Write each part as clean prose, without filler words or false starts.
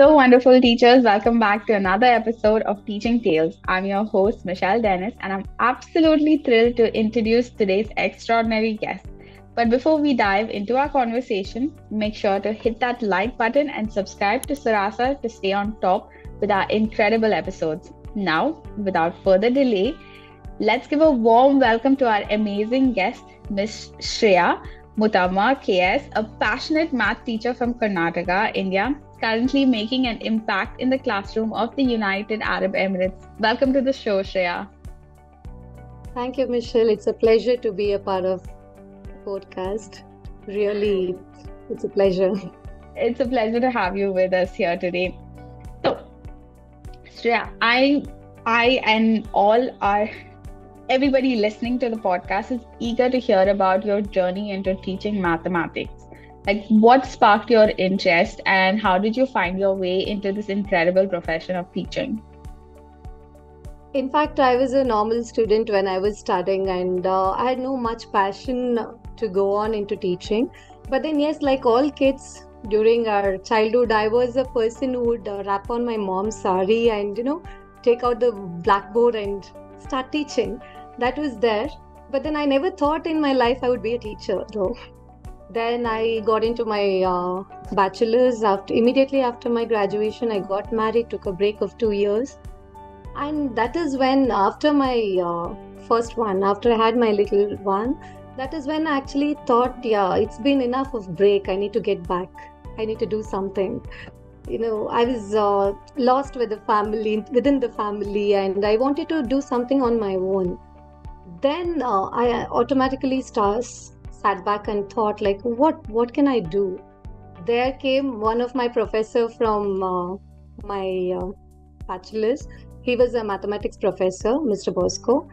Hello, wonderful teachers. Welcome back to another episode of Teaching Tales. I'm your host, Michelle Dennis, and I'm absolutely thrilled to introduce today's extraordinary guest. But before we dive into our conversation, make sure to hit that like button and subscribe to Suraasa to stay on top with our incredible episodes. Now, without further delay, let's give a warm welcome to our amazing guest, Ms. Shreya Mutamma KS, a passionate math teacher from Karnataka, India, currently making an impact in the classroom of the United Arab Emirates. Welcome to the show, Shreya. Thank you, Michelle. It's a pleasure to be a part of the podcast. Really, it's a pleasure. It's a pleasure to have you with us here today. So, Shreya, I and all our everybody listening to the podcast is eager to hear about your journey into teaching mathematics. Like, what sparked your interest and how did you find your way into this incredible profession of teaching? In fact, I was a normal student when I was studying, and I had no much passion to go on into teaching. But then, yes, like all kids during our childhood, I was a person who would wrap on my mom's sari and, you know, take out the blackboard and start teaching. That was there. But then I never thought in my life I would be a teacher, though. Then I got into my bachelor's. Immediately after my graduation, I got married, took a break of 2 years. And that is when, after my first one, after I had my little one, that is when I actually thought, yeah, it's been enough of break. I need to get back. I need to do something. You know, I was lost with the family, within the family, and I wanted to do something on my own. Then I automatically sat back and thought, like, what can I do? There came one of my professor from my bachelor's. He was a mathematics professor, Mr. Bosco.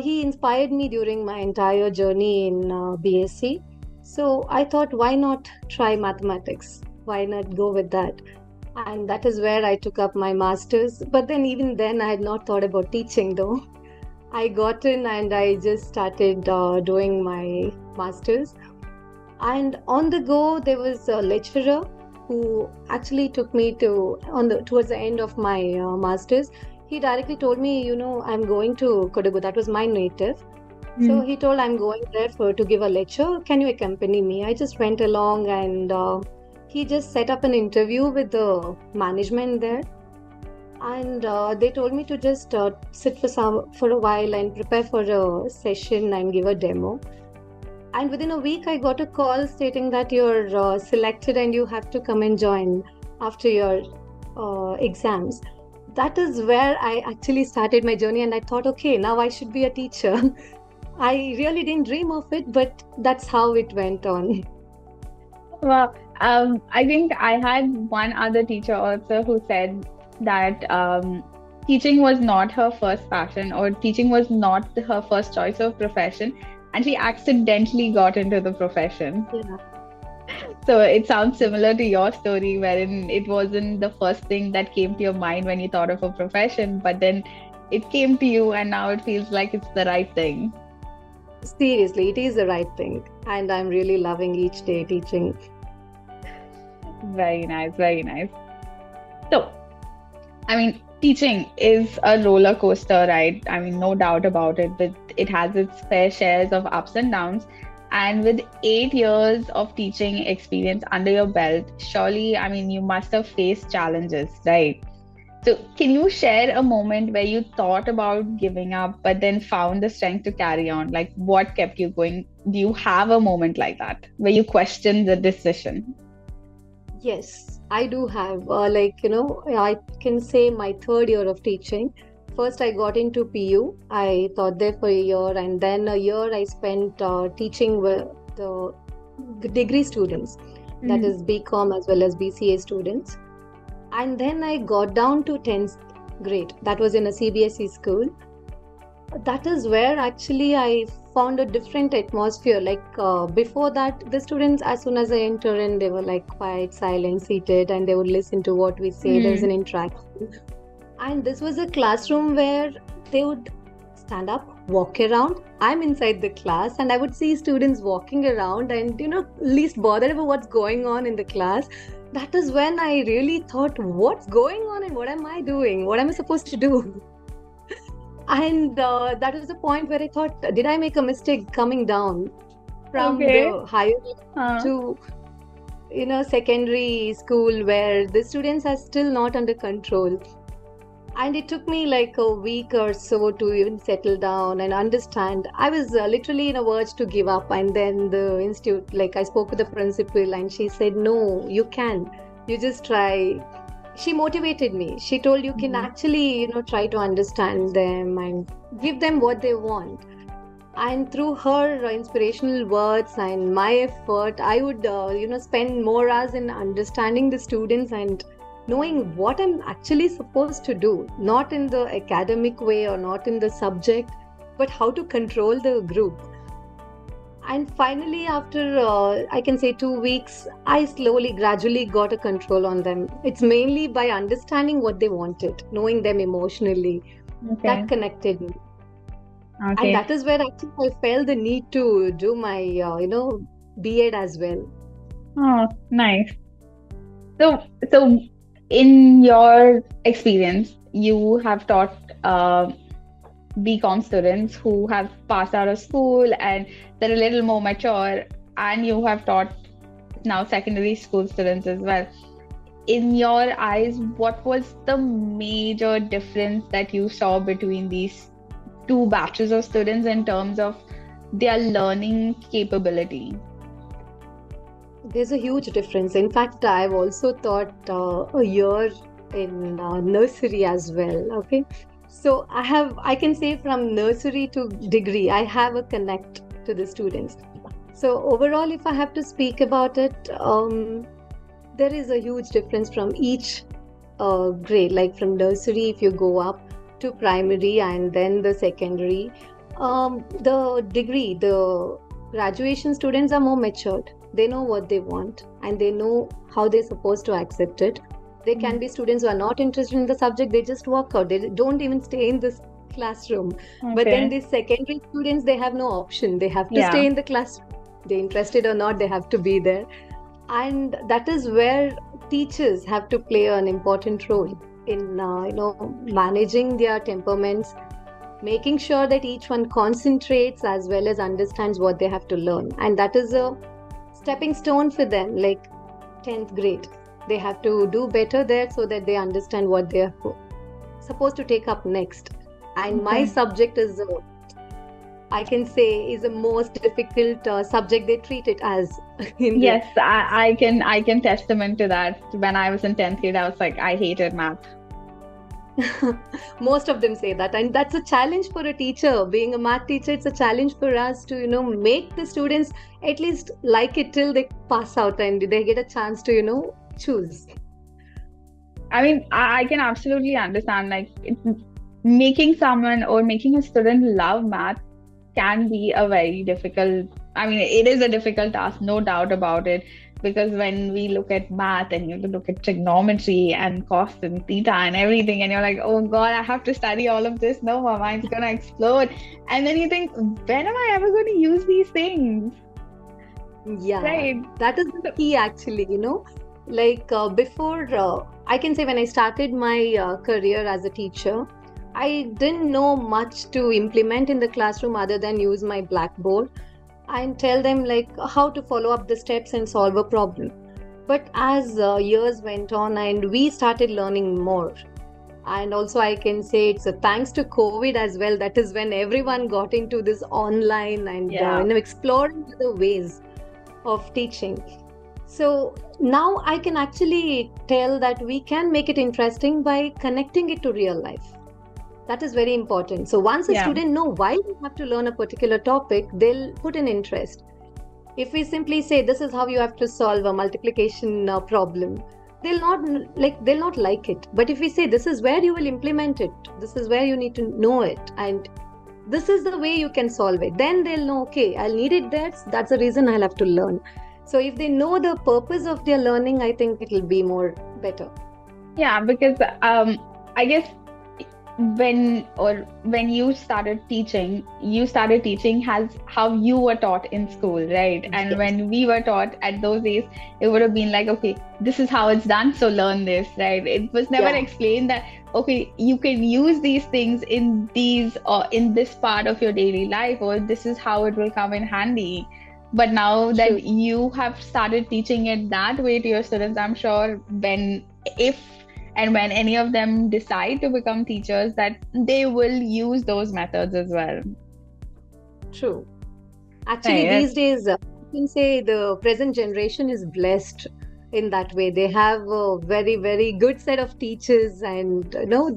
He inspired me during my entire journey in BSc. So I thought, why not try mathematics? Why not go with that? And that is where I took up my master's. But then even then, I had not thought about teaching, though. I got in and I just started doing my master's. And on the go, there was a lecturer who actually took me towards the end of my master's. He directly told me, you know, I'm going to Kodagu. That was my native. Mm. So he told, I'm going there to give a lecture. Can you accompany me? I just went along, and he just set up an interview with the management there. And they told me to just sit for a while and prepare for a session and give a demo. And within a week, I got a call stating that you're selected and you have to come and join after your exams. That is where I actually started my journey, and I thought, okay, now I should be a teacher. I really didn't dream of it, but that's how it went on. Well, I think I had one other teacher also who said that teaching was not her first passion, or teaching was not her first choice of profession, and she accidentally got into the profession. Yeah. So it sounds similar to your story, wherein it wasn't the first thing that came to your mind when you thought of a profession, but then it came to you, and now it feels like it's the right thing. Seriously, it is the right thing, and I'm really loving each day teaching. Very nice, very nice. So, I mean, teaching is a roller coaster ride. I mean, no doubt about it, but it has its fair shares of ups and downs. And with 8 years of teaching experience under your belt, surely, I mean, you must have faced challenges, right? So can you share a moment where you thought about giving up, but then found the strength to carry on? Like, what kept you going? Do you have a moment like that where you questioned the decision? Yes, I do have. I can say my third year of teaching. First, I got into PU. I taught there for a year, and then a year I spent teaching with the degree students. Mm-hmm. That is BCom as well as BCA students. And then I got down to 10th grade. That was in a CBSE school. That is where actually I found a different atmosphere. Like before that, the students, as soon as I entered in, they were like quiet, silent, seated, and they would listen to what we say. Mm. There was an interaction. And this was a classroom where they would stand up, walk around. I'm inside the class and I would see students walking around and, least bothered about what's going on in the class. That is when I really thought, what's going on and what am I doing? What am I supposed to do? And that was the point where I thought, did I make a mistake coming down from the higher to secondary school where the students are still not under control? And it took me like a week or so to even settle down and understand. I was literally in a verge to give up, and then the institute, I spoke with the principal and she said, no, you can, you just try. She motivated me. She told you can actually, try to understand them and give them what they want. And through her inspirational words and my effort, I would, spend more hours in understanding the students and knowing what I'm actually supposed to do, not in the academic way or not in the subject, but how to control the group. And finally, after I can say 2 weeks, I gradually got a control on them. It's mainly by understanding what they wanted, knowing them emotionally. That connected me. And that is where I felt the need to do my, B.Ed as well. Oh, nice. So in your experience, you have taught BCom students who have passed out of school and they're a little more mature, and you have taught now secondary school students as well. In your eyes, what was the major difference that you saw between these two batches of students in terms of their learning capability? There's a huge difference. In fact, I've also taught a year in nursery as well. So I can say from nursery to degree, I have a connect to the students. So overall, if I have to speak about it, there is a huge difference from each grade, like from nursery, if you go up to primary and then the secondary. The graduation students are more matured. They know what they want and they know how they're supposed to accept it. There can be students who are not interested in the subject, they just walk out, they don't even stay in this classroom. But then these secondary students, they have no option, they have to stay in the classroom. They're interested or not, they have to be there. And that is where teachers have to play an important role in managing their temperaments, making sure that each one concentrates as well as understands what they have to learn. And that is a stepping stone for them, like 10th grade. They have to do better there so that they understand what they are supposed to take up next. And my subject is, is the most difficult subject they treat it as. Yes, I can testament to that. When I was in 10th grade, I was like, I hated math. Most of them say that, and that's a challenge for a teacher. Being a math teacher, it's a challenge for us to make the students at least like it till they pass out and they get a chance to choose. I mean, I can absolutely understand, making someone or making a student love math can be a very difficult, it is a difficult task, no doubt about it. Because when we look at math and you look at trigonometry and cos and theta and everything, and you're like, oh God, I have to study all of this. No, my mind's going to explode. And then you think, when am I ever going to use these things? Yeah, right. That is the key actually, before, I can say when I started my career as a teacher, I didn't know much to implement in the classroom other than use my blackboard and tell them how to follow up the steps and solve a problem. But as years went on and we started learning more, and also I can say it's thanks to COVID as well, that is when everyone got into this online and exploring other ways of teaching. So now I can actually tell that we can make it interesting by connecting it to real life. That is very important. So once a student knows why they have to learn a particular topic, they'll put an interest. If we simply say, this is how you have to solve a multiplication problem, they'll not like it. But if we say, this is where you will implement it, this is where you need to know it, and this is the way you can solve it, then they'll know, okay, I'll need it there. That's the reason I'll have to learn. So if they know the purpose of their learning, I think it'll be more better. Yeah, because I guess when you started teaching, as how you were taught in school, right? And yes. When we were taught at those days, it would have been like, okay, this is how it's done, so learn this, right? It was never explained that, okay, you can use these things in these or in this part of your daily life, or this is how it will come in handy. But now that you have started teaching it that way to your students, I'm sure if any of them decide to become teachers, that they will use those methods as well. True. Actually, these days, you can say the present generation is blessed in that way. They have a very, very good set of teachers, and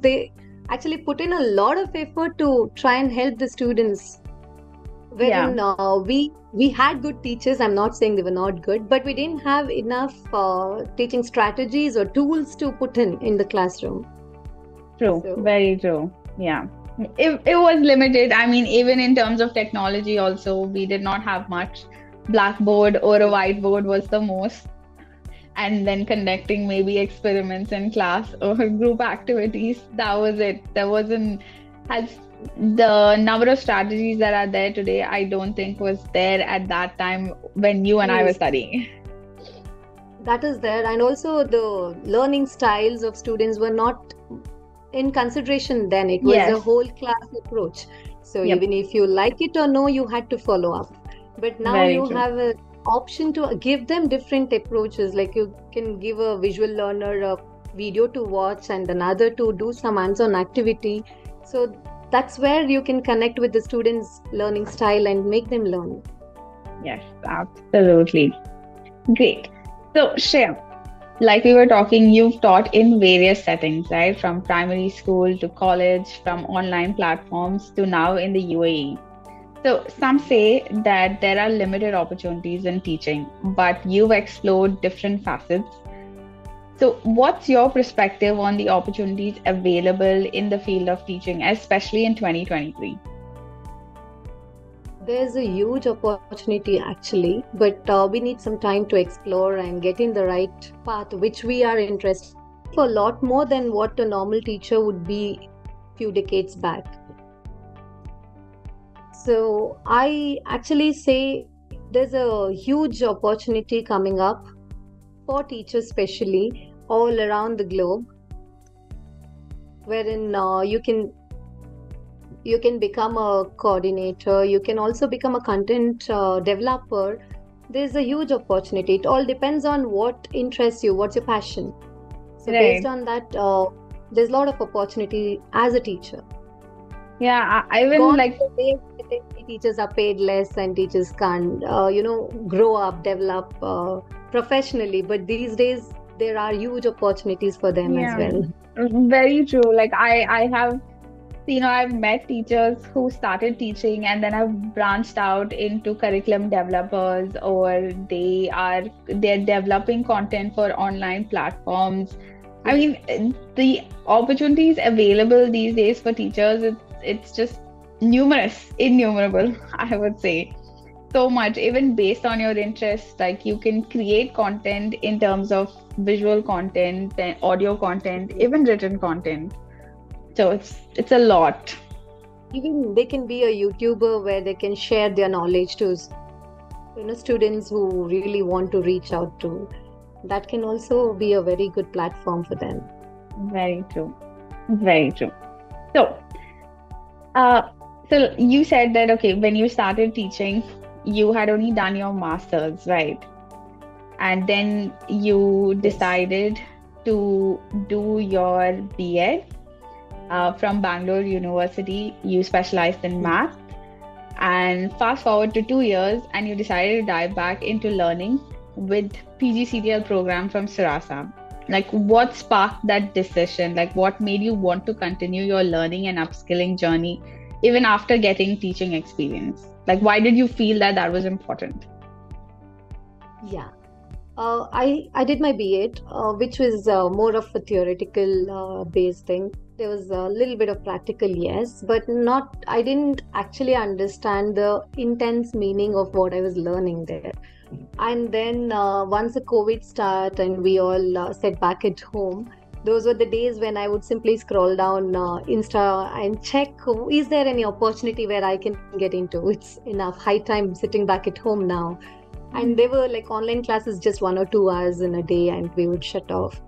they actually put in a lot of effort to try and help the students. Wherein we had good teachers. I'm not saying they were not good, but we didn't have enough teaching strategies or tools to put in the classroom. True, so. Very true. Yeah, it was limited. I mean, even in terms of technology also, we did not have much. Blackboard or a whiteboard was the most. And then conducting maybe experiments in class or group activities. That was it. There wasn't... The number of strategies that are there today, I don't think was there at that time when you and I were studying. That is there, and also the learning styles of students were not in consideration then. It was a whole class approach. So even if you like it or no, you had to follow up. But now have an option to give them different approaches. Like you can give a visual learner a video to watch and another to do some hands-on activity. So that's where you can connect with the students' learning style and make them learn. Yes, absolutely. Great. So, Shreya, like we were talking, you've taught in various settings, right? From primary school to college, from online platforms to now in the UAE. So, some say that there are limited opportunities in teaching, but you've explored different facets. So what's your perspective on the opportunities available in the field of teaching, especially in 2023? There's a huge opportunity actually, but we need some time to explore and get in the right path, which we are interested in a lot more than what a normal teacher would be a few decades back. So I actually say there's a huge opportunity coming up for teachers especially all around the globe, wherein you can become a coordinator, you can also become a content developer. There's a huge opportunity. It all depends on what interests you, what's your passion. So based on that, there's a lot of opportunity as a teacher. Yeah, teachers are paid less and teachers can't, grow up, develop professionally. But these days, there are huge opportunities for them as well. Very true. Like I have, I've met teachers who started teaching and then have branched out into curriculum developers, or they're developing content for online platforms. I mean, the opportunities available these days for teachers, it's just innumerable, I would say. So much, even based on your interests, like you can create content in terms of visual content, audio content, even written content. So it's a lot. Even they can be a YouTuber where they can share their knowledge to students who really want to reach out to. That can also be a very good platform for them. Very true. Very true. So, so you said that, okay, when you started teaching, you had only done your master's, right? And then you decided to do your B.Ed from Bangalore University. You specialized in math. And fast forward to 2 years, and you decided to dive back into learning with PGCDL program from Suraasa. Like, what sparked that decision? Like, what made you want to continue your learning and upskilling journey even after getting teaching experience? Like, why did you feel that was important? Yeah, I did my B.Ed, which was more of a theoretical based thing. There was a little bit of practical, yes, but I didn't actually understand the intense meaning of what I was learning there. And then once the COVID started and we all sat back at home, Those were the days when I would simply scroll down Insta and check, is there any opportunity where I can get into? It's enough, high time sitting back at home now. And they were like online classes, just 1 or 2 hours in a day, and we would shut off.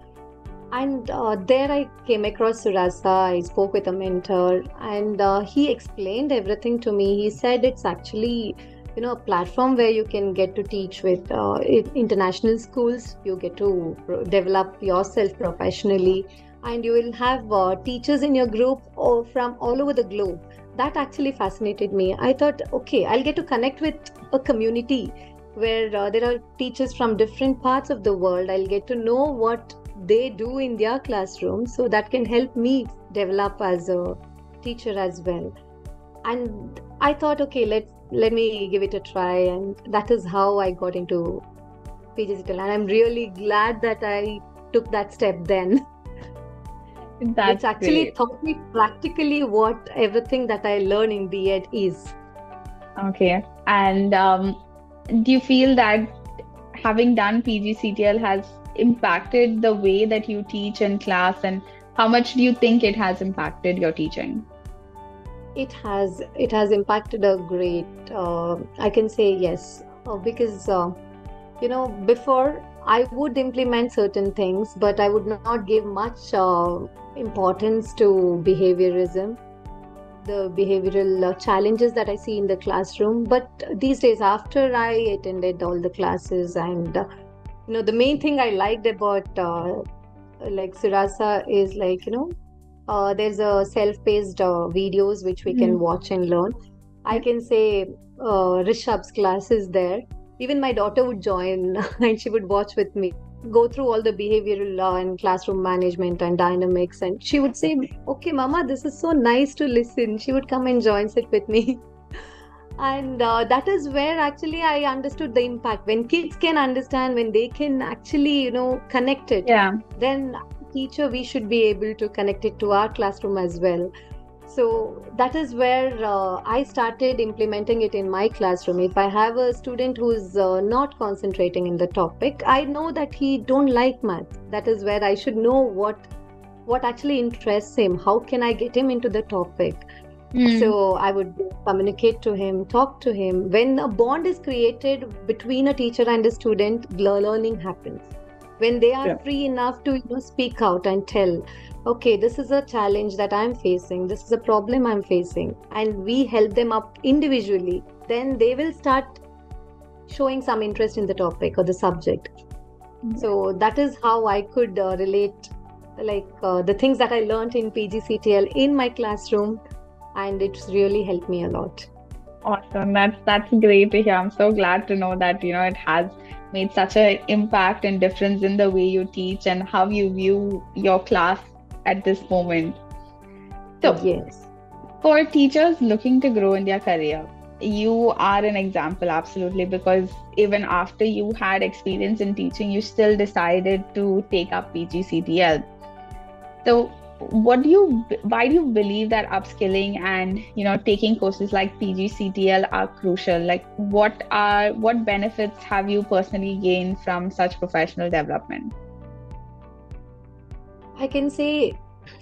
And there I came across Suraasa. I spoke with a mentor, and he explained everything to me. He said it's actually, you know, a platform where you can get to teach with international schools. You get to develop yourself professionally, and you will have teachers in your group or from all over the globe. That actually fascinated me. I thought, okay, I'll get to connect with a community where there are teachers from different parts of the world. I'll get to know what they do in their classroom, so that can help me develop as a teacher as well. And I thought, okay, let me give it a try, and that is how I got into PGCDL. And I'm really glad that I took that step then. That's actually taught me practically what everything that I learn in B.Ed is. Okay, and do you feel that having done PGCDL has impacted the way that you teach in class, and how much do you think it has impacted your teaching? It has impacted a great, I can say yes, because you know, before I would implement certain things, but I would not give much importance to behaviorism, the behavioral challenges that I see in the classroom. But these days, after I attended all the classes, and you know, the main thing I liked about like Suraasa is, like, you know, there's a self-paced videos which we can watch and learn. I can say Rishabh's class is there. Even my daughter would join and she would watch with me, go through all the behavioral law and classroom management and dynamics, and she would say, okay mama, this is so nice to listen. She would come and join, sit with me. And that is where actually I understood the impact. When kids can understand, when they can actually, you know, connect it, then teacher, we should be able to connect it to our classroom as well. So that is where I started implementing it in my classroom. If I have a student who's not concentrating in the topic, I know that he don't like math. That is where I should know what actually interests him. How can I get him into the topic? So I would communicate to him, talk to him. When a bond is created between a teacher and a student, learning happens. When they are free enough to, you know, speak out and tell, okay, this is a challenge that I'm facing, this is a problem I'm facing, and we help them up individually, then they will start showing some interest in the topic or the subject. So that is how I could relate, like, the things that I learned in PGCDL in my classroom, and it's really helped me a lot. Awesome. That's great to hear. I'm so glad to know that, you know, it has made such an impact and difference in the way you teach and how you view your class at this moment. So, yes, for teachers looking to grow in their career, you are an example, absolutely, because even after you had experience in teaching, you still decided to take up PGCDL. So, why do you believe that upskilling and, you know, taking courses like PGCDL are crucial? Like, what benefits have you personally gained from such professional development? I can say,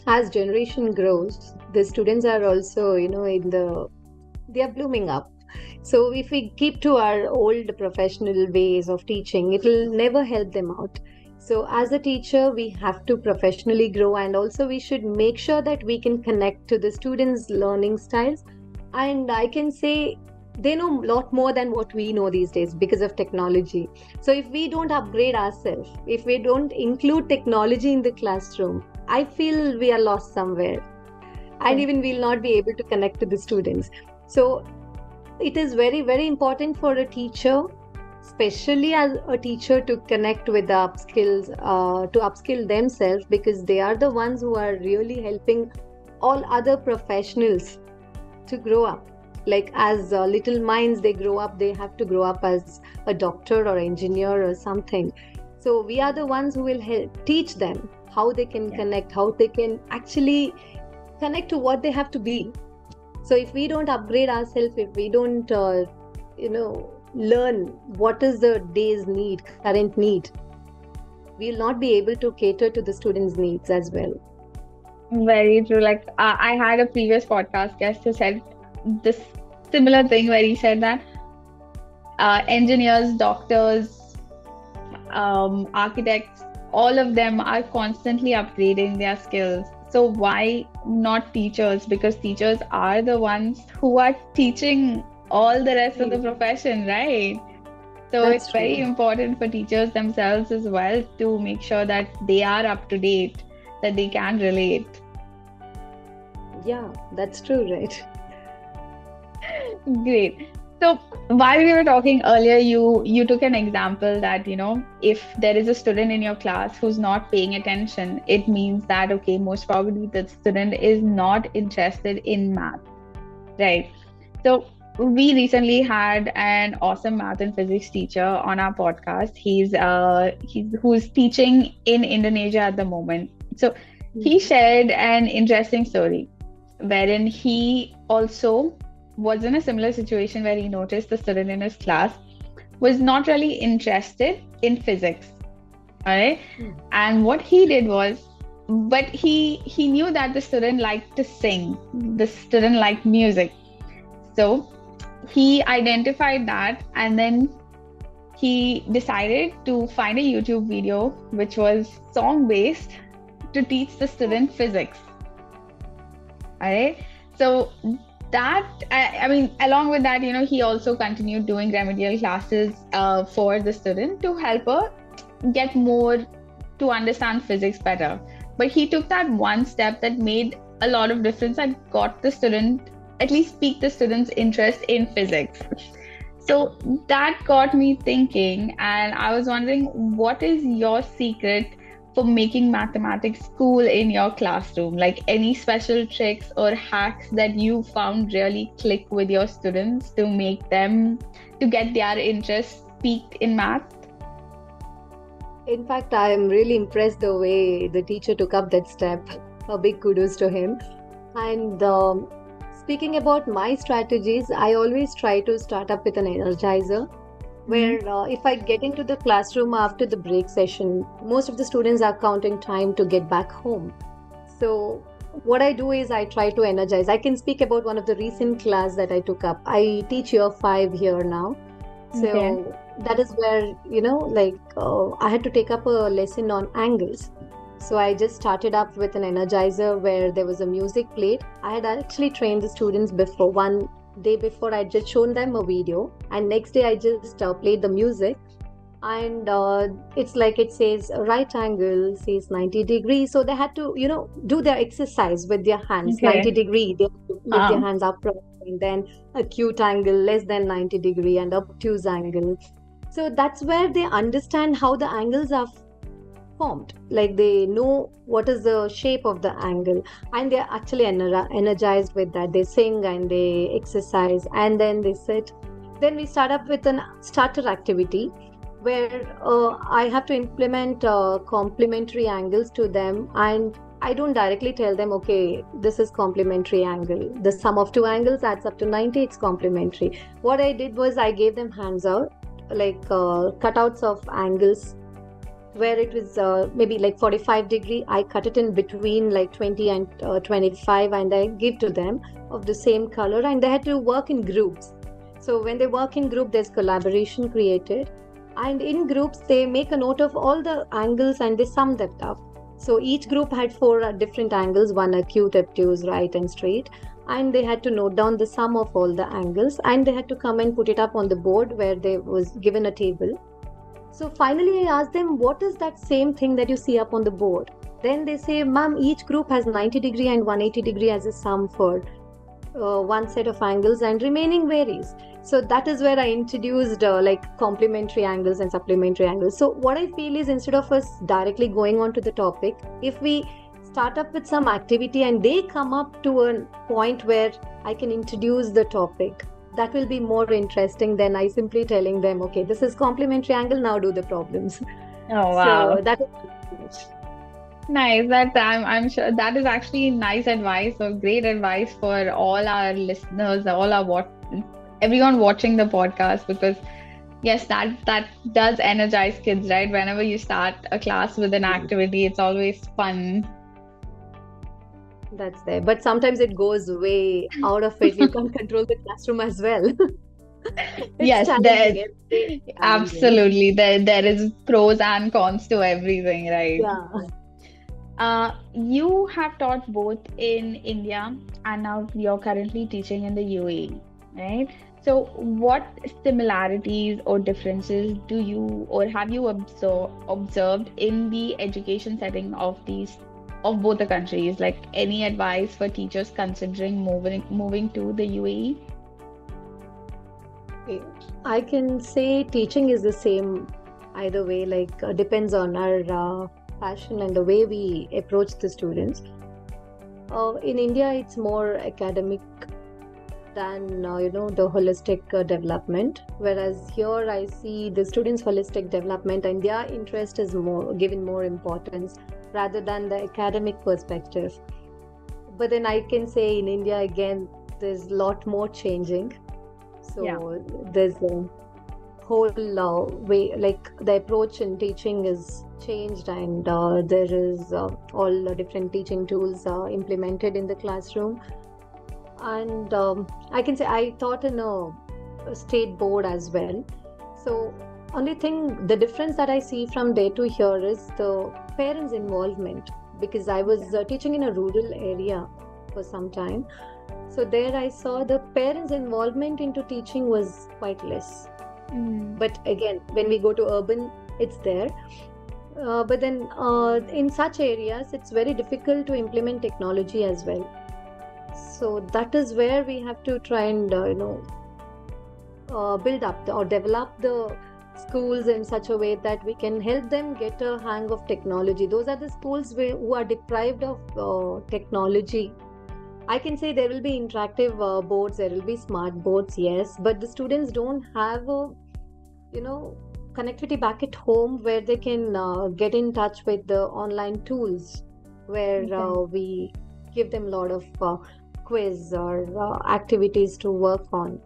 as generation grows, the students are also, you know, they are blooming up. So if we keep to our old professional ways of teaching, it will never help them out. So as a teacher, we have to professionally grow, and also we should make sure that we can connect to the students' learning styles. And I can say they know a lot more than what we know these days because of technology. So if we don't upgrade ourselves, if we don't include technology in the classroom, I feel we are lost somewhere. And even we'll not be able to connect to the students. So it is very, very important for a teacher, especially as a teacher, to connect with the upskills, to upskill themselves, because they are the ones who are really helping all other professionals to grow up. Like, as little minds, they grow up, they have to grow up as a doctor or engineer or something. So we are the ones who will help teach them how they can connect, how they can actually connect to what they have to be. So if we don't upgrade ourselves, if we don't, learn what is the day's need, current need, we will not be able to cater to the students' needs as well. Very true. Like I had a previous podcast guest who said this similar thing, where he said that engineers, doctors, architects, all of them are constantly upgrading their skills. So why not teachers? Because teachers are the ones who are teaching all the rest of the profession, right? So That's it's very true. Important for teachers themselves as well to make sure that they are up to date, that they can relate. Yeah, that's true, right? Great. So while we were talking earlier, you took an example that, you know, if there is a student in your class who's not paying attention, it means that, okay, most probably the student is not interested in math, right? So we recently had an awesome math and physics teacher on our podcast. Who's teaching in Indonesia at the moment. So he shared an interesting story wherein he also was in a similar situation where he noticed the student in his class was not really interested in physics. All right. And what he did was, but he knew that the student liked to sing, the student liked music. So he identified that, and then he decided to find a YouTube video which was song based to teach the student physics. All right. So that, I mean, along with that, you know, he also continued doing remedial classes for the student to help her get more to understand physics better. But he took that one step that made a lot of difference and got the student, at least piqued the student's interest in physics. So that got me thinking, and I was wondering, what is your secret for making mathematics cool in your classroom? Like any special tricks or hacks that you found really click with your students to make them, to get their interest piqued in math? In fact, I am really impressed the way the teacher took up that step. A big kudos to him. And speaking about my strategies, I always try to start up with an energizer, where if I get into the classroom after the break session, most of the students are counting time to get back home. So what I do is I try to energize. I can speak about one of the recent class that I took up. I teach year 5 here now. So that is where, you know, like I had to take up a lesson on angles. So I just started up with an energizer where there was a music played. I had actually trained the students before one day before. I just shown them a video, and next day I just played the music, and it's like it says right angle, says 90 degrees, so they had to, you know, do their exercise with their hands. 90 degree, they had to put their hands upright, and then acute angle, less than 90 degree and obtuse angle. So that's where they understand how the angles are formed, like they know what is the shape of the angle, and they're actually energized with that. They sing and they exercise, and then they sit. Then we start up with an starter activity where I have to implement complementary angles to them, and I don't directly tell them, okay, this is complementary angle, the sum of two angles adds up to 90, it's complementary. What I did was I gave them hands out, like cutouts of angles, where it was maybe like 45 degree, I cut it in between like 20 and 25, and I give to them of the same color, and they had to work in groups. So when they work in group, there's collaboration created, and in groups they make a note of all the angles and they sum that up. So each group had 4 different angles, one acute, obtuse, right and straight, and they had to note down the sum of all the angles, and they had to come and put it up on the board where they was given a table. So finally I asked them, what is that same thing that you see up on the board? Then they say, ma'am, each group has 90 degree and 180 degree as a sum for one set of angles, and remaining varies. So that is where I introduced like complementary angles and supplementary angles. So what I feel is, instead of us directly going on to the topic, if we start up with some activity and they come up to a point where I can introduce the topic, that will be more interesting than I simply telling them, okay, this is complementary angle, now do the problems. Oh wow. So that is nice. That I'm sure that is actually nice advice, or great advice for all our listeners, everyone watching the podcast, because Yes, that does energize kids, right? Whenever you start a class with an activity, it's always fun. That's there. But sometimes it goes way out of it. You can't control the classroom as well. Yes, absolutely. There is pros and cons to everything, right? Yeah. You have taught both in India and now you're currently teaching in the UAE, right? So what similarities or differences do you or have you observed in the education setting of both the countries? Like, any advice for teachers considering moving to the UAE? I can say teaching is the same either way, like depends on our passion and the way we approach the students. In India, it's more academic than the holistic development, whereas here I see the students' holistic development and their interest is more given more importance rather than the academic perspective. But then I can say in India again, there's a lot more changing. So there's a whole way, like the approach in teaching is changed, and there is all the different teaching tools implemented in the classroom. And I can say I taught in a state board as well. So only thing, the difference that I see from there to here is the parents' involvement, because I was teaching in a rural area for some time. So there I saw the parents' involvement into teaching was quite less. But again, when we go to urban, it's there. But then in such areas, it's very difficult to implement technology as well. So that is where we have to try and build up or develop the schools in such a way that we can help them get a hang of technology. Those are the schools who are deprived of technology. I can say there will be interactive boards, there will be smart boards, yes, but the students don't have connectivity back at home where they can get in touch with the online tools, where we give them a lot of quiz or activities to work on.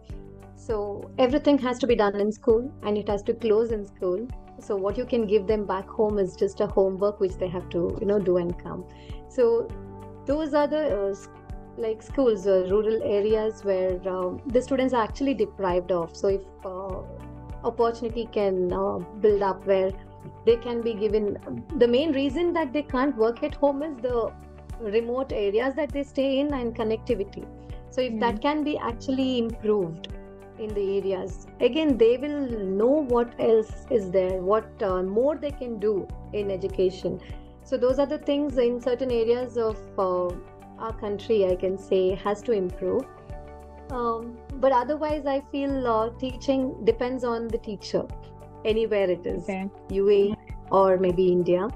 So everything has to be done in school and it has to close in school. So what you can give them back home is just a homework which they have to do and come. So those are the schools or rural areas where the students are actually deprived of. So if opportunity can build up where they can be given, the main reason that they can't work at home is the remote areas that they stay in and connectivity. So if that can be actually improved in the areas, again they will know what else is there, what more they can do in education. So those are the things in certain areas of our country, I can say, has to improve. But otherwise, I feel teaching depends on the teacher, anywhere it is, UAE or maybe India.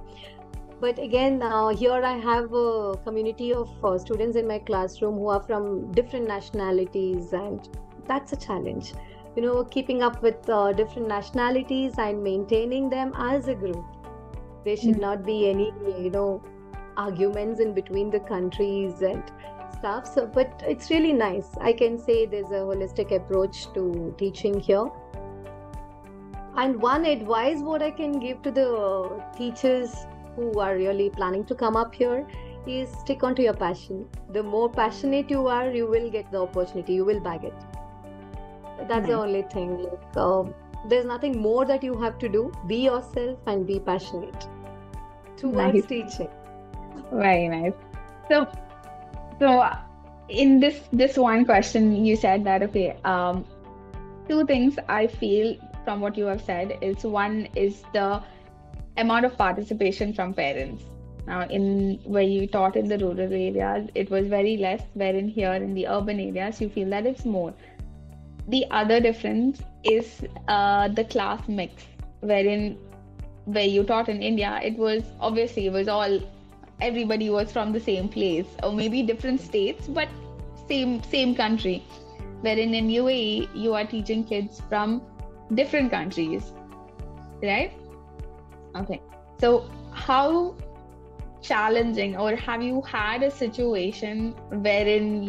But again, here I have a community of students in my classroom who are from different nationalities, and that's a challenge. Keeping up with different nationalities and maintaining them as a group. There should not be any, arguments in between the countries and stuff. So, but it's really nice. I can say there's a holistic approach to teaching here. And one advice what I can give to the teachers who are really planning to come up here is stick on to your passion. The more passionate you are, you will get the opportunity, you will bag it. That's the only thing. Like, there's nothing more that you have to do. Be yourself and be passionate towards teaching. Very nice. So in this one question, you said that, okay, two things I feel from what you have said is, one is the amount of participation from parents. Now, in where you taught in the rural areas, it was very less, wherein here in the urban areas, you feel that it's more. The other difference is the class mix, where you taught in India, it was all, everybody was from the same place, or maybe different states, but same country. Wherein in UAE, you are teaching kids from different countries, right? Okay, so how challenging, or have you had a situation wherein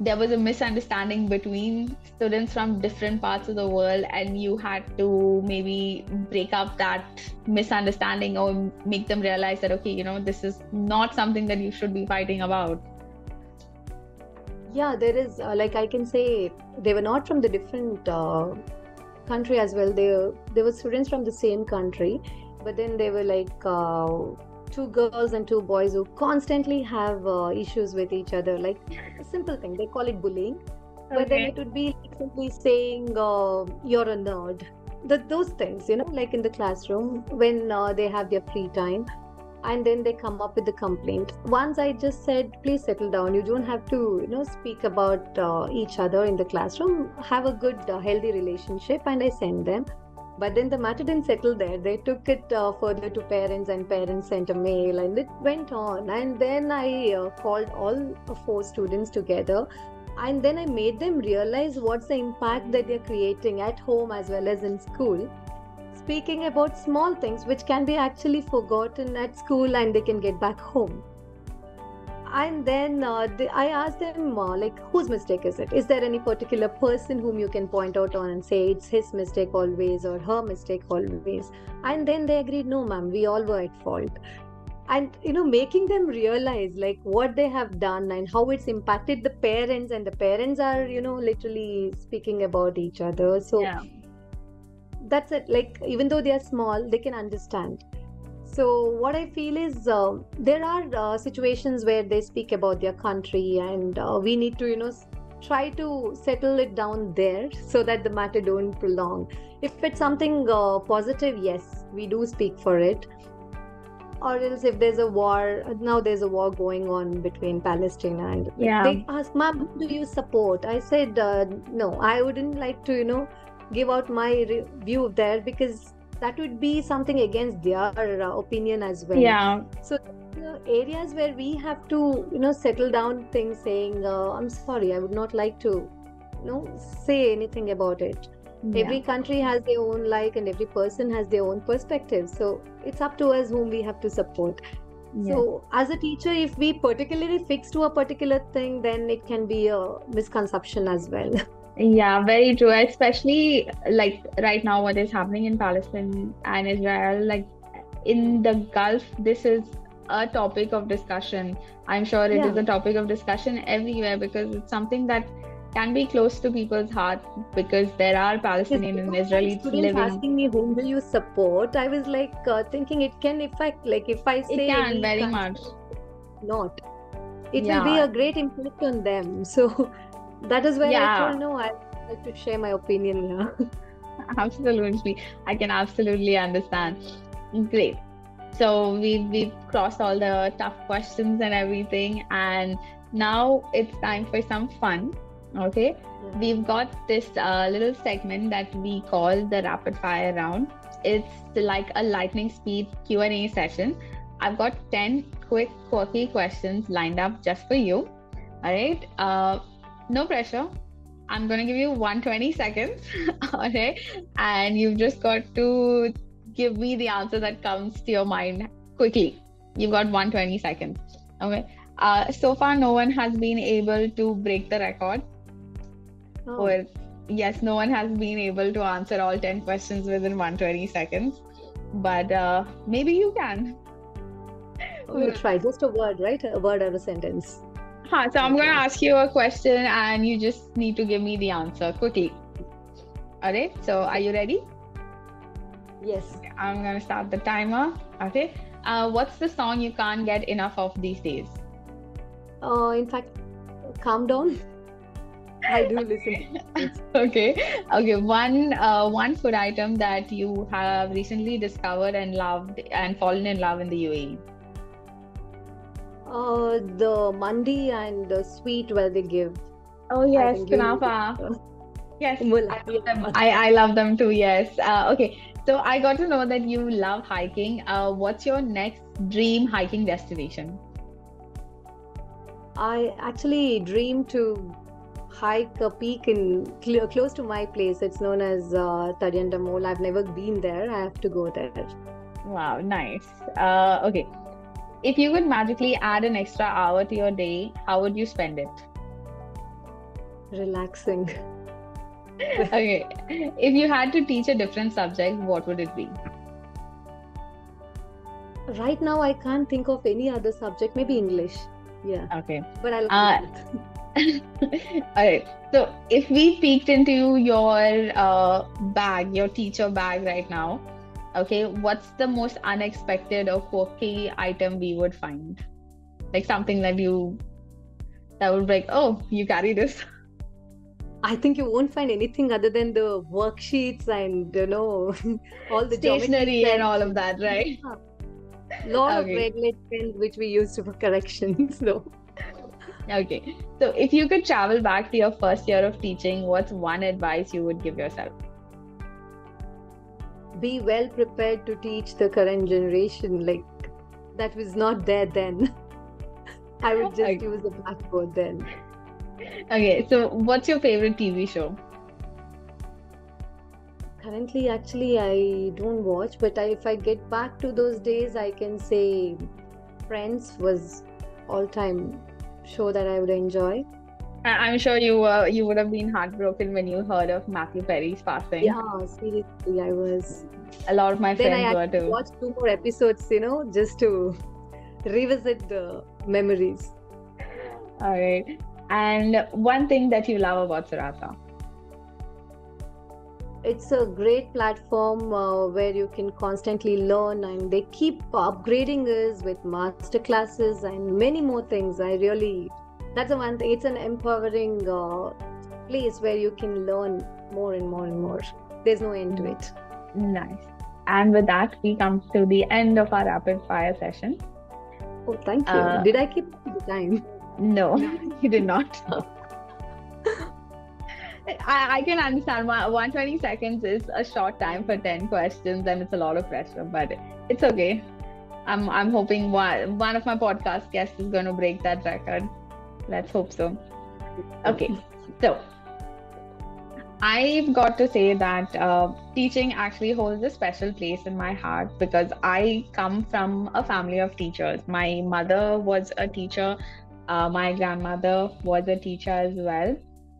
there was a misunderstanding between students from different parts of the world, and you had to maybe break up that misunderstanding or make them realize that, okay, you know, this is not something that you should be fighting about. Yeah, there is, like I can say, they were not from the different country as well. They were students from the same country, but then they were like two girls and two boys who constantly have issues with each other. Like a simple thing, they call it bullying, but then it would be simply saying you're a nerd. Those things, you know, like in the classroom when they have their free time. And then they come up with the complaint. Once I just said, please settle down. You don't have to, you know, speak about each other in the classroom. Have a good, healthy relationship. And I sent them. But then the matter didn't settle there. They took it further to parents, and parents sent a mail, and it went on. And then I called all four students together. And then I made them realize what's the impact that they're creating at home as well as in school. Speaking about small things which can be actually forgotten at school and they can get back home. And then I asked them, like, whose mistake is it? Is there any particular person whom you can point out on and say it's his mistake always or her mistake always? And then they agreed, no ma'am, we all were at fault. And, you know, making them realize like what they have done and how it's impacted the parents, and the parents are, you know, literally speaking about each other. So. Yeah. That's it. Like, even though they are small, they can understand. So what I feel is there are situations where they speak about their country, and we need to, you know, try to settle it down there so that the matter don't prolong. If it's something positive, yes, we do speak for it. Or else if there's a war, now there's a war going on between Palestine and they ask, ma'am, who do you support? I said, no, I wouldn't like to, you know, give out my view there, because that would be something against their opinion as well. Yeah. So areas where we have to, you know, settle down things, saying, I'm sorry, I would not like to, you know, say anything about it. Yeah. Every country has their own like, and every person has their own perspective. So it's up to us whom we have to support. Yeah. So as a teacher, if we particularly fix to a particular thing, then it can be a misconception as well. Yeah, very true. Especially like right now, what is happening in Palestine and Israel, like in the Gulf, this is a topic of discussion. I'm sure it is a topic of discussion everywhere, because it's something that can be close to people's hearts, because there are Palestinian and Israelis living. Asking me, whom will you support? I was like thinking it can affect, like if I say it can very much. Not. It will be a great impact on them. So. That is where I don't know, I like to share my opinion now. Absolutely. I can absolutely understand. Great. So we've crossed all the tough questions and everything. And now it's time for some fun. Okay. Yeah. We've got this little segment that we call the rapid fire round. It's like a lightning speed Q&A session. I've got 10 quick quirky questions lined up just for you. All right. No pressure. I'm going to give you 120 seconds. Okay. And you've just got to give me the answer that comes to your mind quickly. You've got 120 seconds. Okay. So far, no one has been able to break the record. Oh. Or, yes, no one has been able to answer all 10 questions within 120 seconds. But maybe you can. We'll try. Just a word, right? A word or a sentence. So I'm going to ask you a question and you just need to give me the answer quickly. All right. So are you ready? Yes. Okay, I'm going to start the timer. Okay. What's the song you can't get enough of these days? In fact, Calm Down. I do listen. Okay. Okay. One food item that you have recently discovered and loved and fallen in love in the UAE. The mandi and the sweet where they give. Oh yes, kunafa. Yes, I love them too, yes. Okay, so I got to know that you love hiking. What's your next dream hiking destination? I actually dream to hike a peak in close to my place. It's known as Tadiandamol. I've never been there. I have to go there. Wow, nice. Okay. If you could magically add an extra hour to your day, how would you spend it? Relaxing. Okay. If you had to teach a different subject, what would it be? Right now, I can't think of any other subject. Maybe English. Yeah. Okay. But I'll All right. So if we peeked into your bag, your teacher bag right now, okay, what's the most unexpected or quirky item we would find? Like something that you, that would be like, oh, you carry this. I think you won't find anything other than the worksheets and, you know, all the stationery and all of that, right? Yeah. Lot of red lead pens which we used for corrections. So. Okay. So if you could travel back to your first year of teaching, what's one advice you would give yourself? Be well prepared to teach the current generation. Like, that was not there then. I would just use the blackboard then. Okay. So what's your favorite TV show? Currently, actually, I don't watch, but if I get back to those days, I can say Friends was all-time show that I would enjoy. I'm sure you would have been heartbroken when you heard of Matthew Perry's passing. Yeah, seriously, I was. A lot of my friends were too. Then I watched 2 more episodes, you know, just to revisit the memories. All right. And one thing that you love about Suraasa? It's a great platform where you can constantly learn, and they keep upgrading us with master classes and many more things. That's the one thing. It's an empowering place where you can learn more and more and more. There's no end to it. Nice. And with that, we come to the end of our rapid fire session. Oh, thank you. Did I keep the time? No, you did not. I can understand 120 seconds is a short time for 10 questions and it's a lot of pressure, but it's okay. I'm hoping one of my podcast guests is going to break that record. Let's hope so. Okay, so I've got to say that teaching actually holds a special place in my heart because I come from a family of teachers. My mother was a teacher. My grandmother was a teacher as well.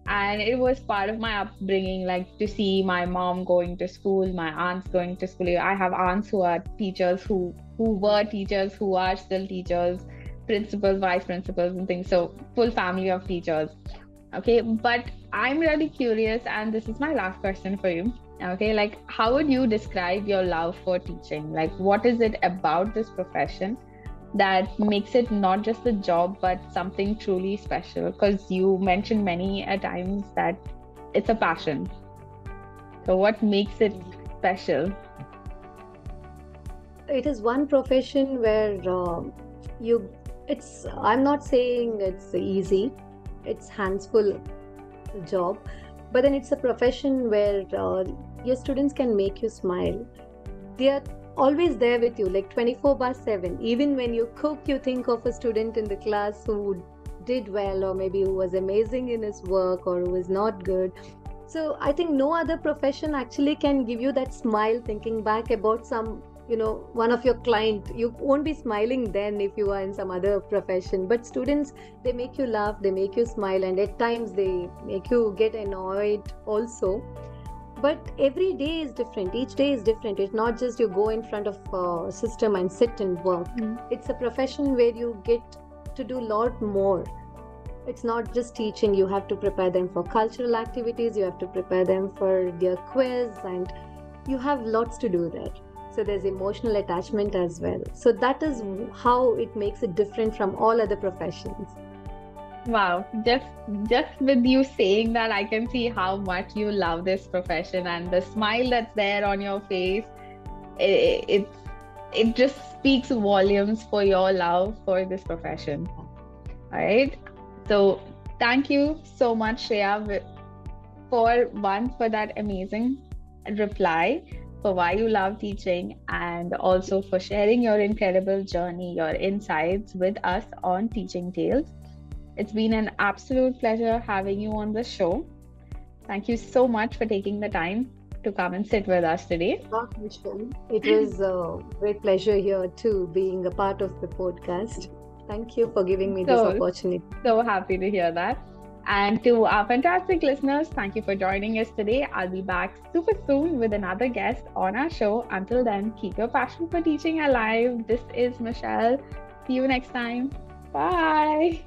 And it was part of my upbringing, like to see my mom going to school, my aunts going to school. I have aunts who are teachers, who were teachers, who are still teachers, principals, vice principals and things. So full family of teachers. Okay. But I'm really curious, and this is my last question for you. Okay. Like, how would you describe your love for teaching? Like, what is it about this profession that makes it not just a job but something truly special? Because you mentioned many a times that it's a passion. So what makes it special? It is one profession where I'm not saying it's easy, it's hands-full job, but then it's a profession where your students can make you smile. They're always there with you, like 24/7. Even when you cook, you think of a student in the class who did well, or maybe who was amazing in his work, or who was not good. So I think no other profession actually can give you that smile. Thinking back about some, you know, one of your client, you won't be smiling then if you are in some other profession. But students, they make you laugh, they make you smile, and at times they make you get annoyed also. But every day is different. Each day is different. It's not just you go in front of a system and sit and work. It's a profession where you get to do a lot more. It's not just teaching. You have to prepare them for cultural activities. You have to prepare them for their quiz. And you have lots to do there. So there's emotional attachment as well. So that is how it makes it different from all other professions. Wow, just with you saying that, I can see how much you love this profession, and the smile that's there on your face, it just speaks volumes for your love for this profession. All right, so thank you so much, Shreya, for that amazing reply for why you love teaching, and also for sharing your incredible journey, your insights with us on Teaching Tales. It's been an absolute pleasure having you on the show. Thank you so much for taking the time to come and sit with us today. It was a great pleasure here too, being a part of the podcast. Thank you for giving me this opportunity. So happy to hear that. And to our fantastic listeners, thank you for joining us today. I'll be back super soon with another guest on our show. Until then, keep your passion for teaching alive. This is Michelle. See you next time. Bye.